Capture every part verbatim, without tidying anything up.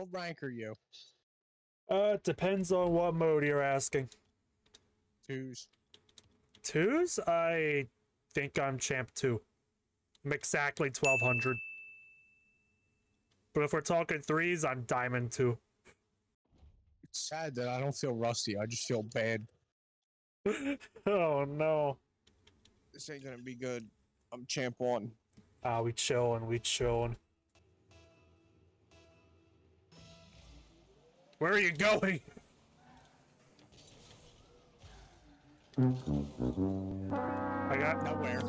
What rank are you? Uh, it depends on what mode you're asking. Twos. Twos? I think I'm champ two. I'm exactly twelve hundred. But if we're talking threes, I'm diamond two. It's sad that I don't feel rusty. I just feel bad. Oh, no. This ain't gonna be good. I'm champ one. Ah, we chillin', we chillin'. Where are you going? I got nowhere.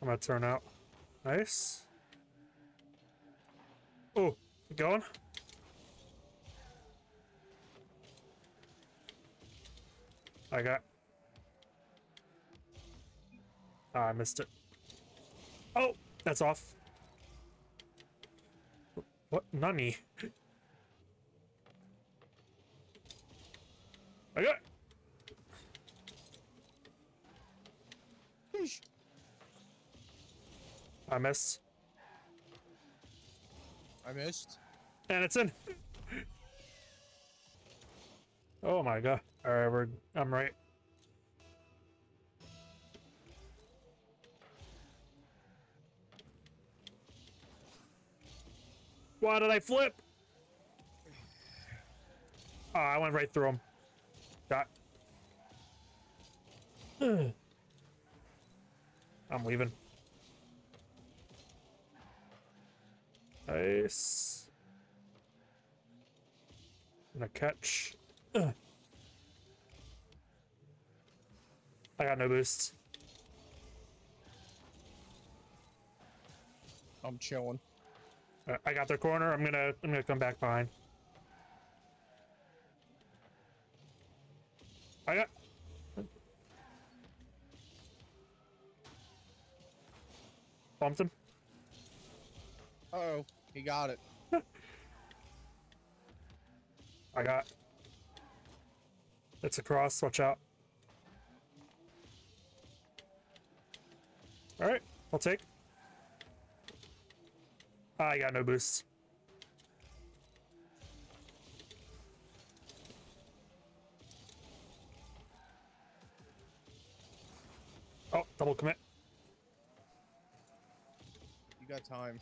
I'm gonna turn out. Nice. Oh, you going? I got. Ah, I missed it. Oh, that's off. What? Nani? I got it. I missed. I missed. And it's in. Oh my god. Alright, we're I'm right. Why did I flip? Oh, I went right through him. Dot. I'm leaving. Nice. And a catch. Ugh. I got no boosts. I'm chilling. I got their corner. I'm gonna. I'm gonna come back behind. I got. Bumped him. Uh oh, he got it. I got. It's a cross. Watch out. All right, I'll take. I got no boosts. Oh, double commit. You got time.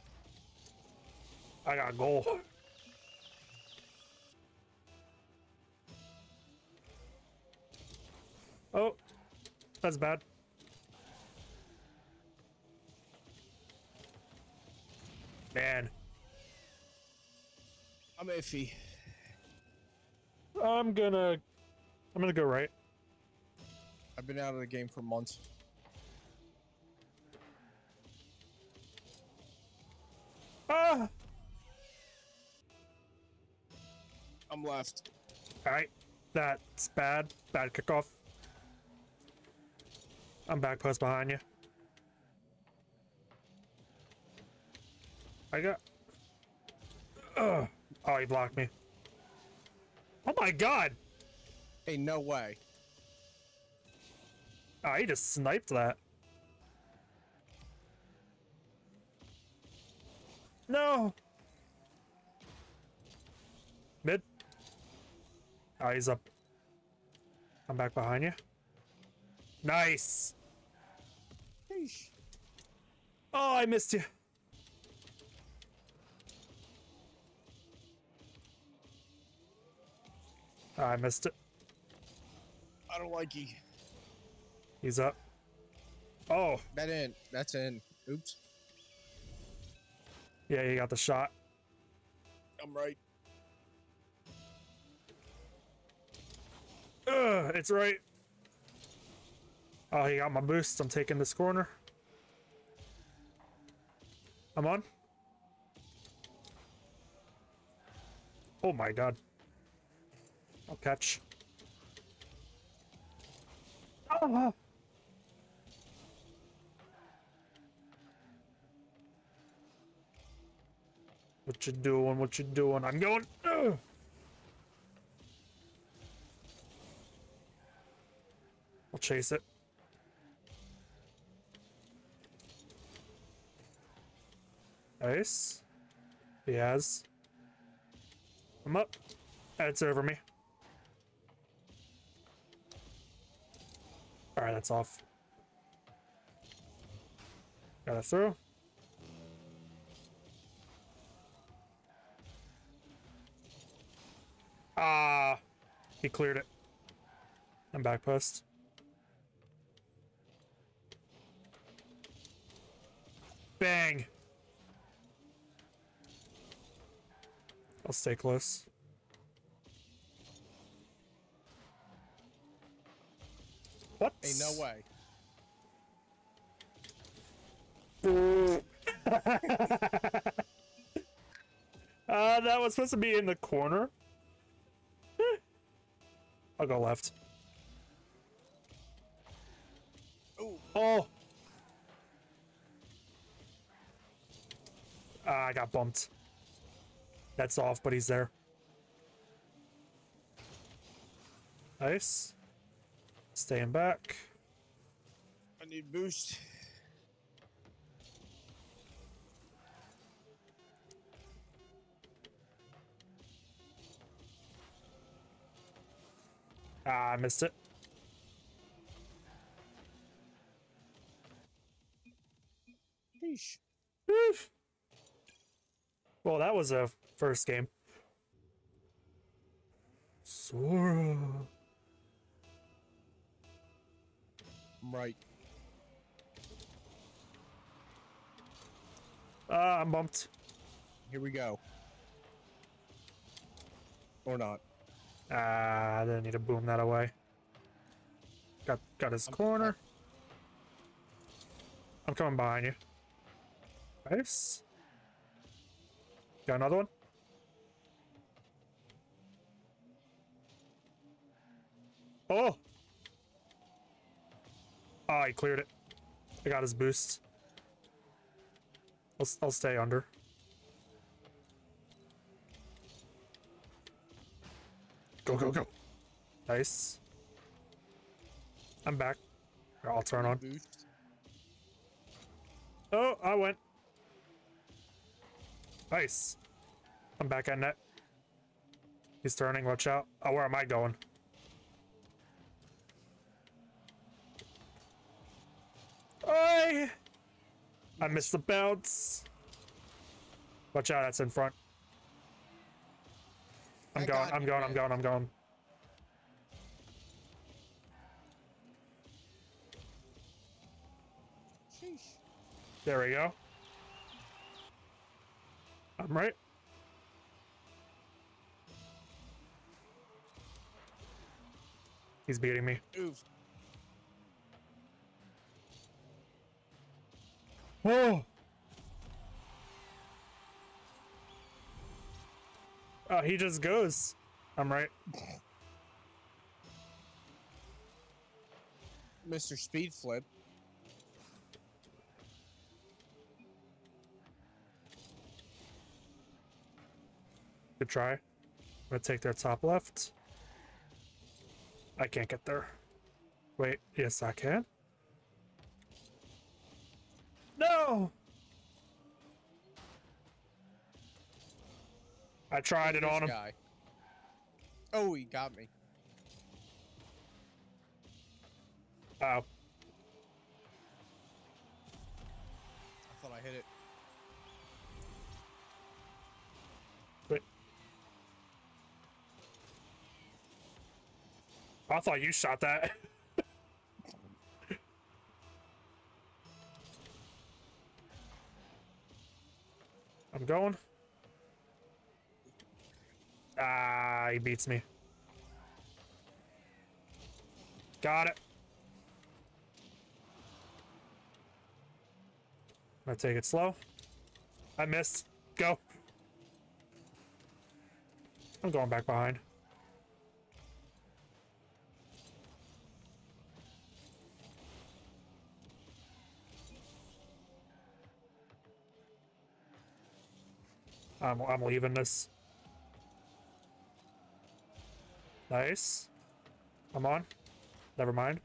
I got a goal. Oh, that's bad. Man, I'm iffy. I'm gonna, I'm gonna go right. I've been out of the game for months. Ah! I'm left. All right, that's bad. Bad kickoff. I'm back post behind you. I got. Ugh. Oh, he blocked me. Oh my god! Hey, no way. Oh, he just sniped that. No! Mid. Oh, he's up. I'm back behind you. Nice! Yeesh. Oh, I missed you. Oh, I missed it. I don't like he. He's up. Oh. That in. That's in. Oops. Yeah, you got the shot. I'm right. Ugh, it's right. Oh, he got my boost. I'm taking this corner. I'm on. Oh my god. I'll catch. Oh. What you doing? What you doing? I'm going. Ugh. I'll chase it. Nice. He has. I'm up. It's over me. Alright, that's off. Got it through. Ah! He cleared it. I'm back post. Bang! I'll stay close. What? Ain't no way. Oh, uh, that was supposed to be in the corner. I'll go left. Ooh. Oh! Uh, I got bumped. That's off, but he's there. Nice. Staying back. I need boost. Ah, I missed it. Yeesh. Oof. Well, that was a first game. Sora. I'm right. Ah, uh, I'm bumped. Here we go. Or not. Ah, uh, I didn't need to boom that away. Got got his I'm corner. I'm coming behind you. Nice. Got another one. Oh! Ah, oh, he cleared it. I got his boost. I'll, I'll stay under. Go, go, go. Nice. I'm back. Here, I'll turn on. Oh, I went. Nice. I'm back on net. He's turning. Watch out. Oh, where am I going? I, I missed the bounce. Watch out. That's in front. I'm going, I'm going, I'm going, I'm going. Sheesh. There we go. I'm right. He's beating me. Oof. Whoa. Oh, he just goes. I'm right. Mister Speed Flip. Good try. I'm gonna take their top left. I can't get there. Wait, yes I can. No! I tried it on him. Guy. Oh, he got me. Ow. I thought I hit it. Wait. I thought you shot that. I'm going. Ah, he beats me. Got it. I'm gonna take it slow. I missed. Go. I'm going back behind. I'm, I'm leaving this. Nice. I'm on. Never mind.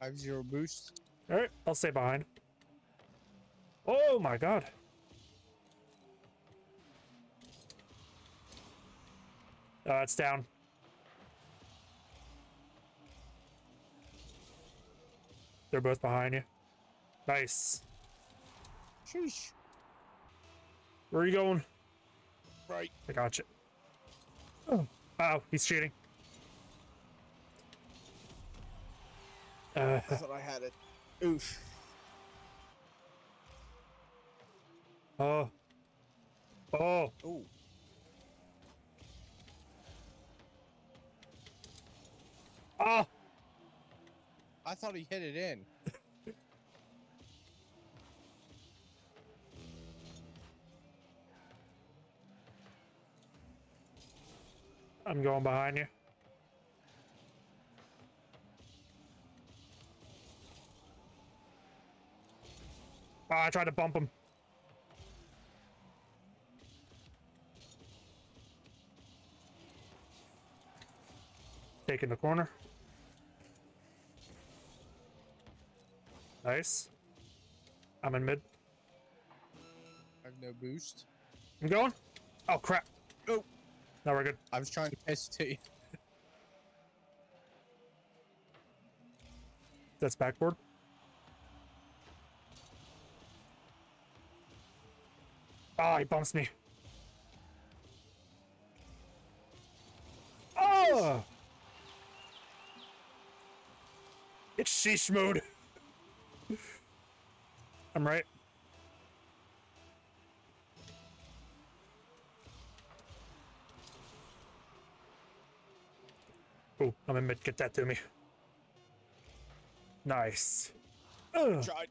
five zero boost. All right, I'll stay behind. Oh my god. Uh, it's down. They're both behind you. Nice. Sheesh. Where are you going? Right. I got you. Oh. Uh oh, he's cheating. Uh, I thought I had it. Oof. Oh. Oh. Ooh. Oh. I thought he hit it in. I'm going behind you. Oh, I tried to bump him. Taking the corner. Nice. I'm in mid. I have no boost. I'm going. Oh, crap. Oh. No, we're good. I was trying to pass it to you. That's backboard. Oh, he bumps me. Oh! It's sheesh mode. I'm right. Oh, I'm in mid. Get that to me. Nice. Ugh. Tried.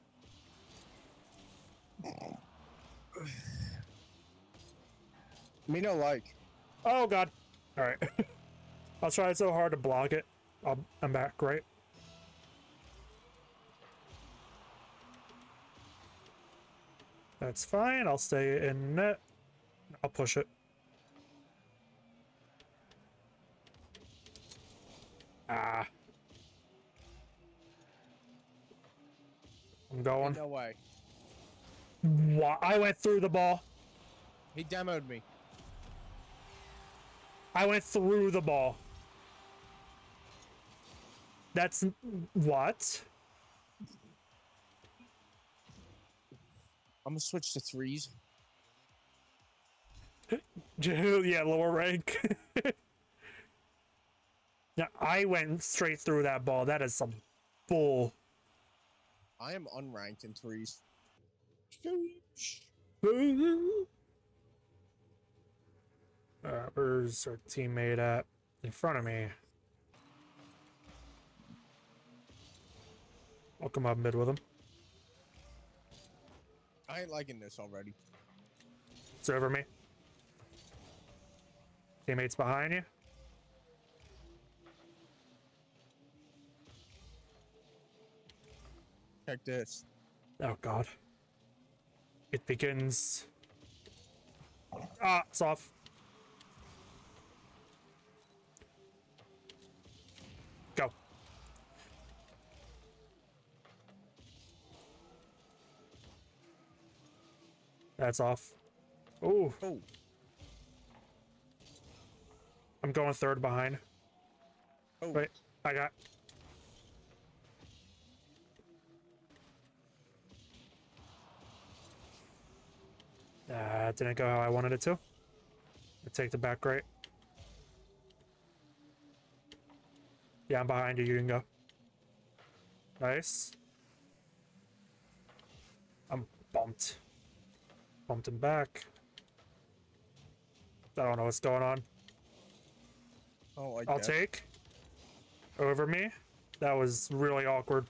Me no like. Oh god. All right. I'll try so hard to block it. I'll, I'm back right. That's fine. I'll stay in net. I'll push it. Ah. I'm going. No way. Why? I went through the ball. He demoed me. I went through the ball. That's... what? I'm gonna switch to threes. Yeah, lower rank. Now, I went straight through that ball. That is some bull. I am unranked in threes. Uh, where's our teammate at? In front of me. I'll come up mid with him. I ain't liking this already. It's over me. Teammates behind you. Check this. Oh god. It begins. Ah, it's off. Go. That's off. Oh. Oh. I'm going third behind. Oh. Wait, I got. Uh, didn't go how I wanted it to. I take the back right. Yeah, I'm behind you. You can go. Nice. I'm bumped. Bumped him back. I don't know what's going on. Oh, I I'll guess. take. Over me. That was really awkward.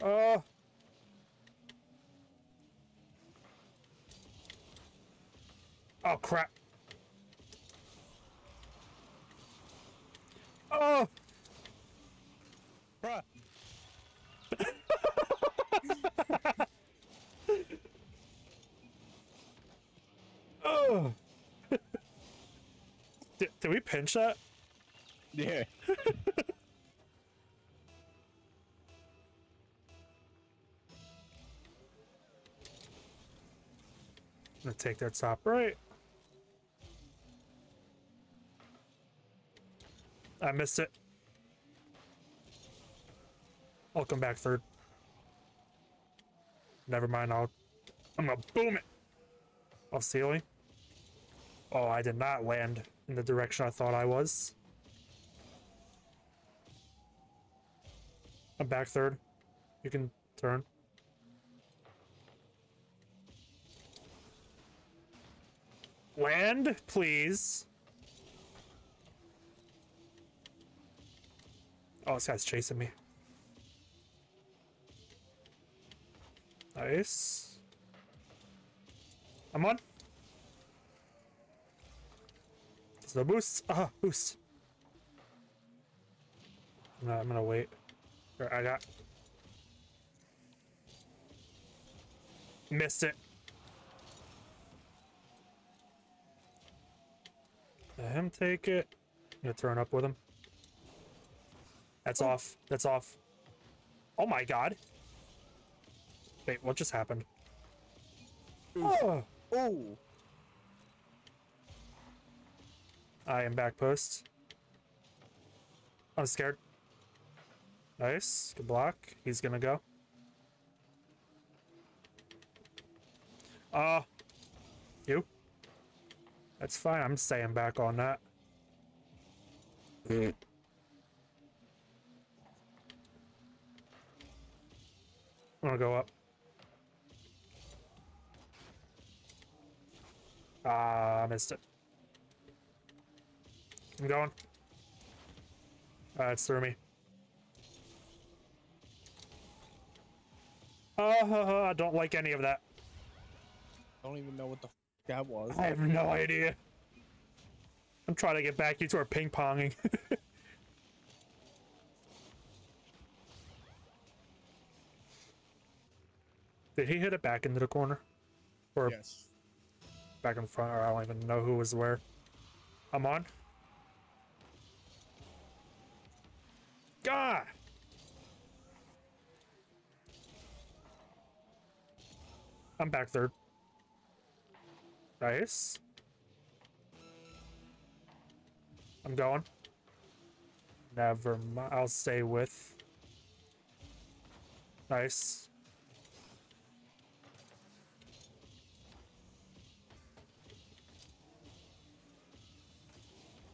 Oh. Oh crap. Oh. Bruh. Oh. Did we pinch that? Yeah. I'm gonna take that top right. I missed it. I'll come back third. Never mind, I'll... I'm gonna boom it! Off ceiling. Oh, I did not land in the direction I thought I was. I'm back third. You can turn. Land, please. Oh, this guy's chasing me. Nice. I'm on. There's no boost. Ah, boost. No, I'm gonna wait. Right, I got. Missed it. Let him take it. I'm gonna turn up with him. That's oh. off. That's off. Oh my god. Wait, what just happened? Oh! Oh! I am back post. I'm scared. Nice. Good block. He's gonna go. Ah. Uh, you? That's fine. I'm staying back on that. Mm. I'm gonna go up. Ah, I missed it. I'm going. Uh, it's through me. Oh, I don't like any of that. I don't even know what the f that was. I have no idea. I'm trying to get back. You two are ping-ponging. Did he hit it back into the corner? Or yes. Back in front, or I don't even know who was where. I'm on. God. I'm back third. Nice. I'm going. Never mind. I'll stay with. Nice.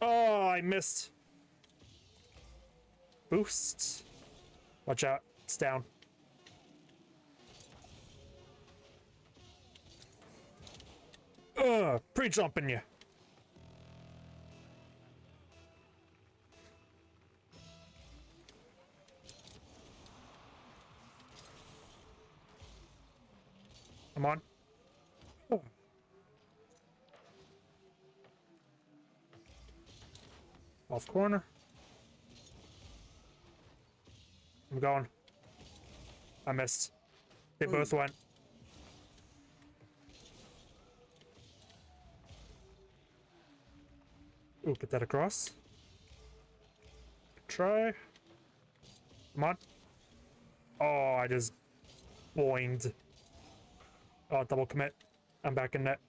Oh, I missed. Boost. Watch out. It's down. Ugh, pre-jumping you. Come on. Oh. Off corner. I'm going. I missed. They Ooh. both went. Ooh, get that across. Try. Come on. Oh, I just boinged. Oh, double commit. I'm back in net.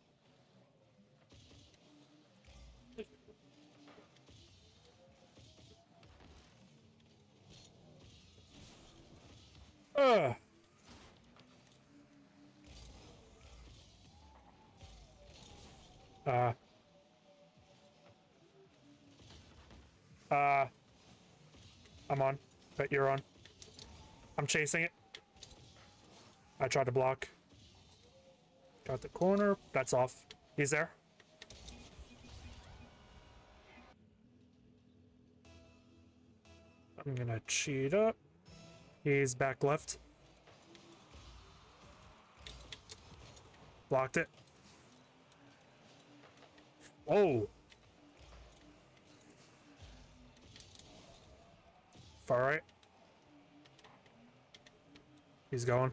Ugh. Uh. Uh. I'm on. Bet you're on. I'm chasing it. I tried to block. Got the corner. That's off. He's there. I'm gonna cheat up. He's back left. Blocked it. Oh. Far right. He's going.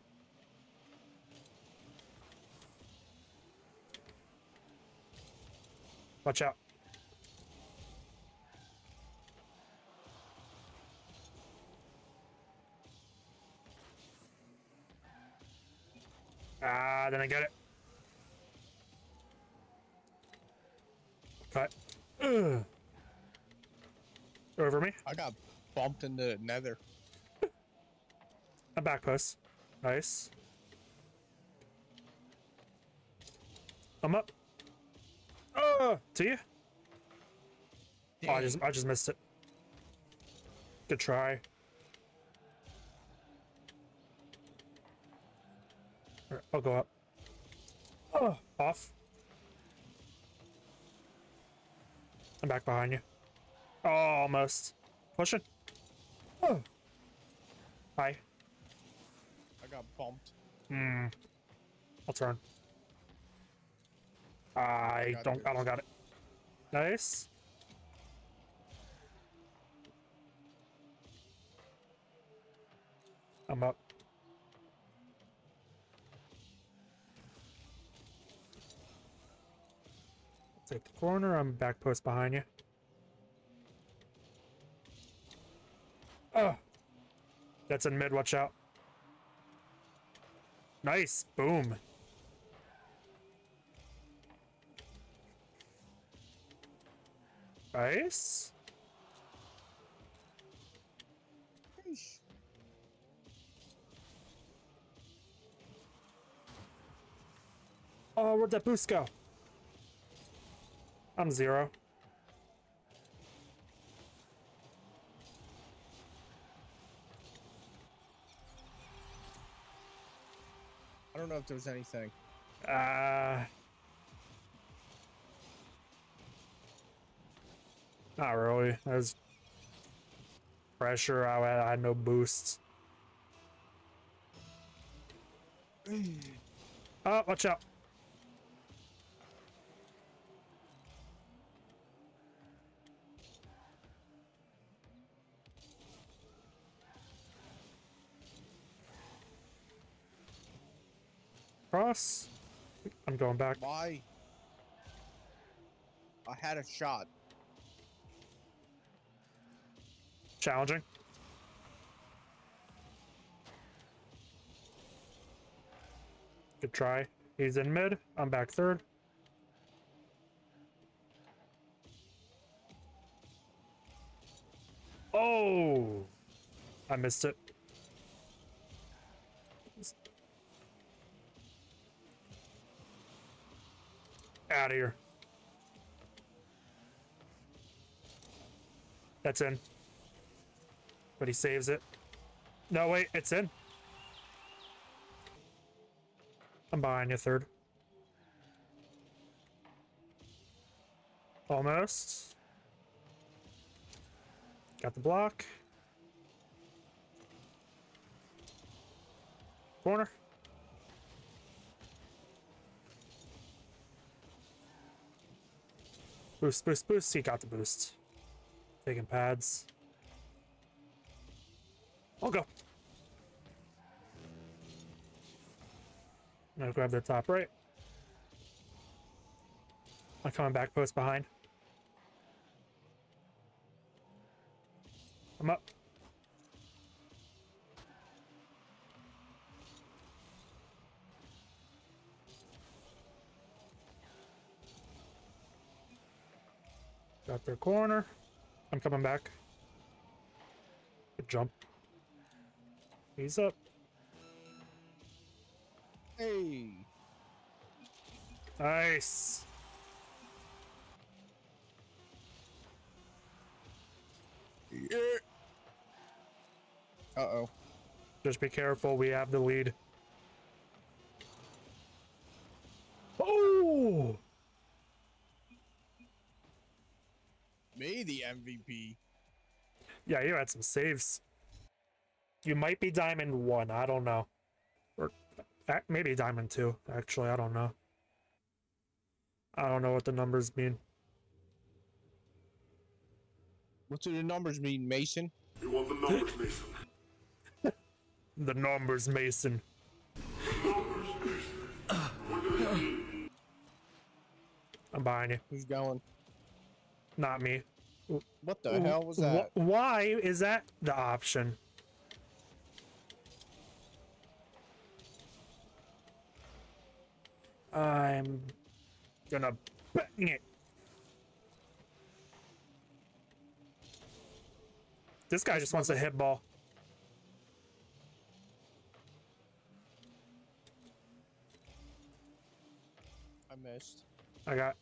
Watch out. Ah, then I got it. Cut. Ugh. Over me. I got bumped into nether. A back post. Nice. I'm up. Oh, to you. Dang. Oh, I just, I just missed it. Good try. All right, I'll go up. Oh, off. I'm back behind you. Oh, almost. Pushing. Oh. Hi. I got bumped. Hmm. I'll turn. I don't I don't got it. Nice. I'm up. Take the corner, I'm back post behind you. Oh. That's in mid, watch out. Nice, boom. Nice. Nice. Oh, where'd that boost go? I'm zero. I don't know if there's anything. Uh... Not really. That was pressure. I had, I had no boosts. Oh, watch out. Cross. I'm going back. Why? I had a shot. Challenging. Good try. He's in mid. I'm back third. Oh, I missed it. Out of here. That's in. But he saves it. No, wait, it's in. I'm behind you, third. Almost. Got the block. Corner. Boost, boost, boost. He got the boost. Taking pads. I'll go. I'm gonna grab their top right. I'm coming back post behind. I'm up. Got their corner. I'm coming back. Good jump. He's up. Hey. Nice. Yeah. Uh-oh. Just be careful. We have the lead. Oh. Me, the M V P. Yeah, you had some saves. You might be diamond one, I don't know. Or maybe diamond two, actually, I don't know. I don't know what the numbers mean. What do the numbers mean, Mason? You want the numbers, Mason. The numbers, Mason. The numbers, Mason. What do they mean? I'm buying you. Who's going? Not me. What the hell was that? Why is that the option? I'm gonna bang it. This guy just wants a hit ball. I missed. I got.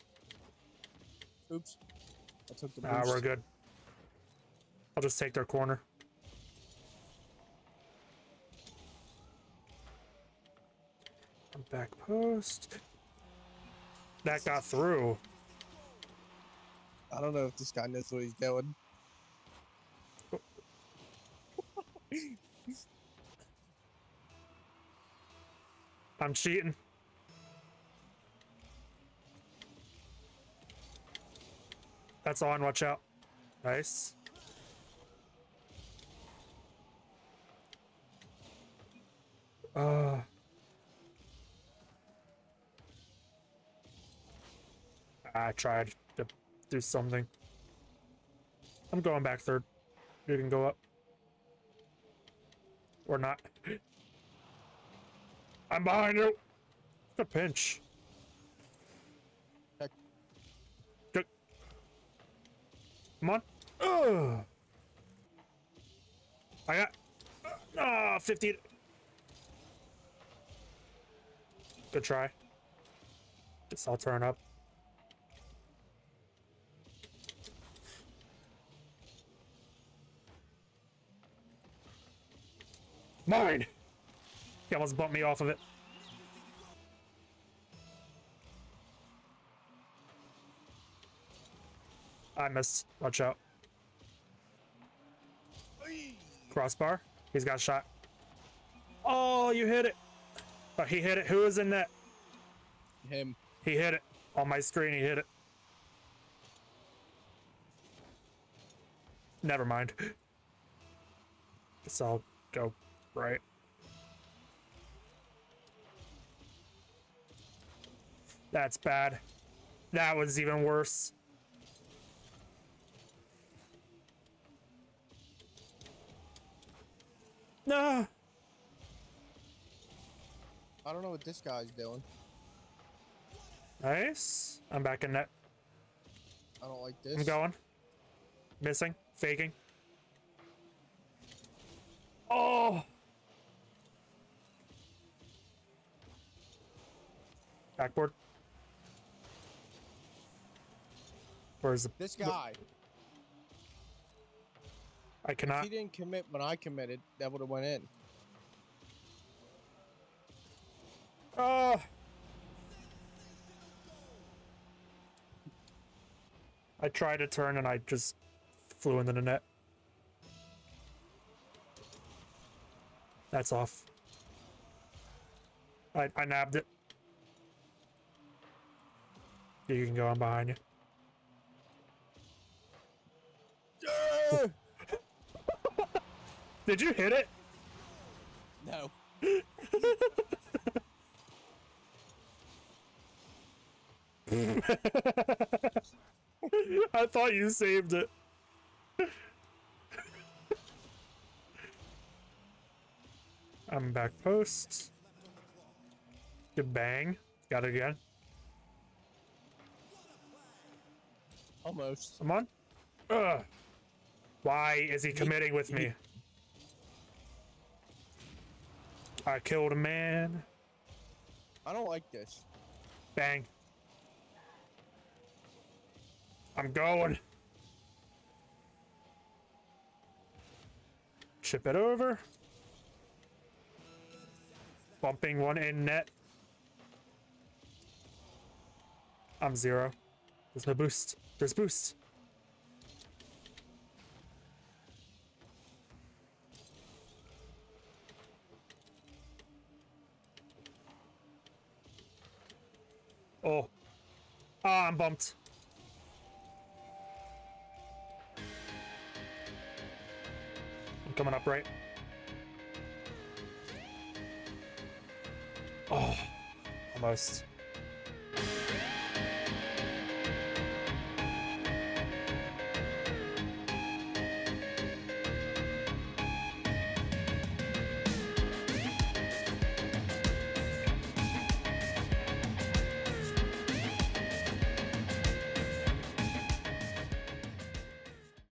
Oops. I took the boost. Ah, we're good. I'll just take their corner. Back post. That got through. I don't know if this guy knows what he's doing. I'm cheating. That's on, watch out. Nice. Uh I tried to do something. I'm going back third. You can go up. Or not. I'm behind you. Good pinch. Heck. Good. Come on. Ugh. I got. Ah, uh, oh, fifty. Good try. Guess I'll turn up. Mine! He almost bumped me off of it. I missed. Watch out. Crossbar. He's got a shot. Oh, you hit it. Oh, he hit it. Who is in that? Him. He hit it. On my screen, he hit it. Never mind. Guess I'll go. Right. That's bad. That was even worse. No. I don't know what this guy's doing. Nice. I'm back in net. I don't like this. I'm going. Missing. Faking. Oh. Backboard. Where's the this guy? I cannot. If he didn't commit when I committed, that would have went in. Oh. I tried to turn and I just flew into the net. That's off. I I nabbed it. You can go on behind you. Yeah! Did you hit it? No. I thought you saved it. I'm back post. Good bang. Got it again. Almost. Come on. Ugh. Why is he committing with me? I killed a man. I don't like this. Bang. I'm going. Chip it over. Bumping one in net. I'm zero. There's no boost. There's boost. Oh. Ah, I'm bumped. I'm coming up right. Oh, almost.